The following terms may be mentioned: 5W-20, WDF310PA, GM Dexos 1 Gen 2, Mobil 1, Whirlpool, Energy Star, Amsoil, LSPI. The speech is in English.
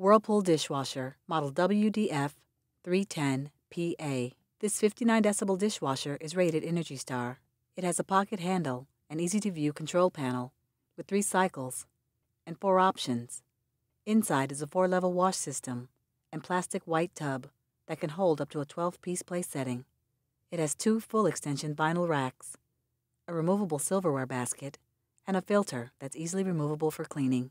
Whirlpool dishwasher, model WDF310PA. This 59-decibel dishwasher is rated Energy Star. It has a pocket handle, an easy-to-view control panel with 3 cycles and 4 options. Inside is a 4-level wash system and plastic white tub that can hold up to a 12-piece play setting. It has 2 full-extension vinyl racks, a removable silverware basket, and a filter that's easily removable for cleaning.